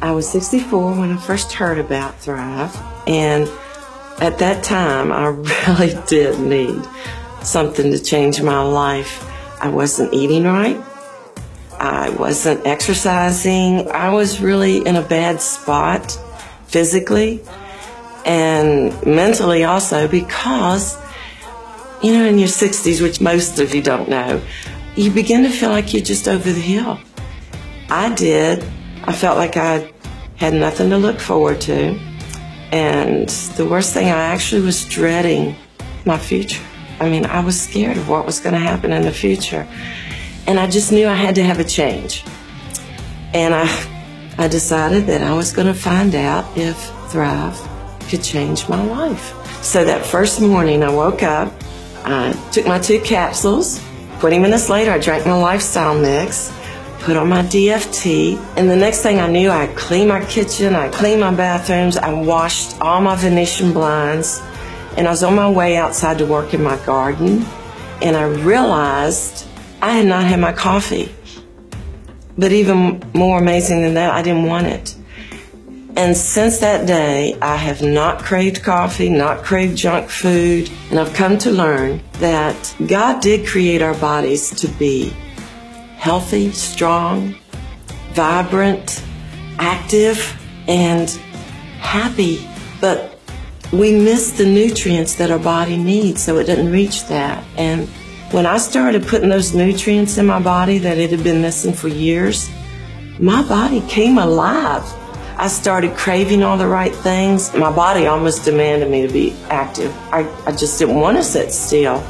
I was 64 when I first heard about Thrive, and at that time I really did need something to change my life. I wasn't eating right. I wasn't exercising. I was really in a bad spot physically and mentally also, because, you know, in your 60s, which most of you don't know, you begin to feel like you're just over the hill. I did. I felt like I had nothing to look forward to. And the worst thing, I actually was dreading my future. I mean, I was scared of what was going to happen in the future. And I just knew I had to have a change. And I decided that I was going to find out if Thrive could change my life. So that first morning I woke up, I took my 2 capsules, 20 minutes later I drank my lifestyle mix, put on my DFT, and the next thing I knew, I cleaned my kitchen, I cleaned my bathrooms, I washed all my Venetian blinds, and I was on my way outside to work in my garden, and I realized I had not had my coffee. But even more amazing than that, I didn't want it. And since that day, I have not craved coffee, not craved junk food, and I've come to learn that God did create our bodies to be healthy, strong, vibrant, active, and happy. But we miss the nutrients that our body needs, so it doesn't reach that. And when I started putting those nutrients in my body that it had been missing for years, my body came alive. I started craving all the right things. My body almost demanded me to be active. I just didn't want to sit still.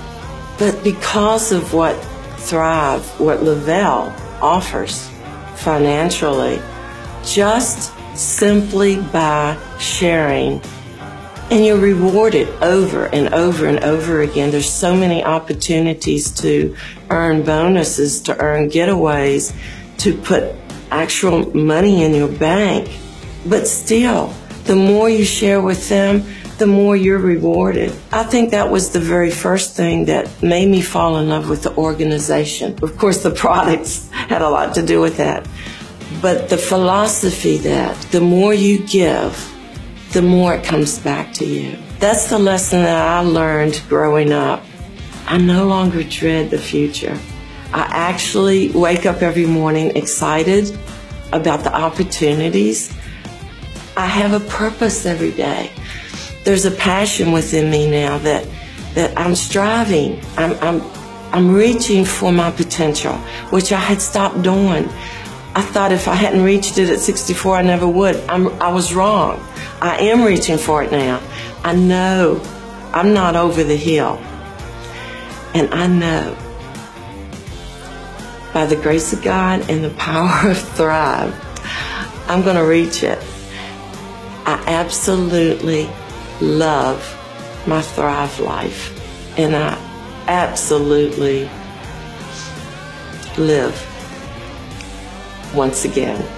But because of what Thrive, what Le-Vel offers financially, just simply by sharing, and you're rewarded over and over and over again. There's so many opportunities to earn bonuses, to earn getaways, to put actual money in your bank. But still, the more you share with them, the more you're rewarded. I think that was the very first thing that made me fall in love with the organization. Of course, the products had a lot to do with that. But the philosophy that the more you give, the more it comes back to you. That's the lesson that I learned growing up. I no longer dread the future. I actually wake up every morning excited about the opportunities. I have a purpose every day. There's a passion within me now that I'm striving. I'm reaching for my potential, which I had stopped doing. I thought if I hadn't reached it at 64, I never would. I was wrong. I am reaching for it now. I know I'm not over the hill. And I know by the grace of God and the power of Thrive, I'm going to reach it. I absolutely love my Thrive life, and I absolutely live once again.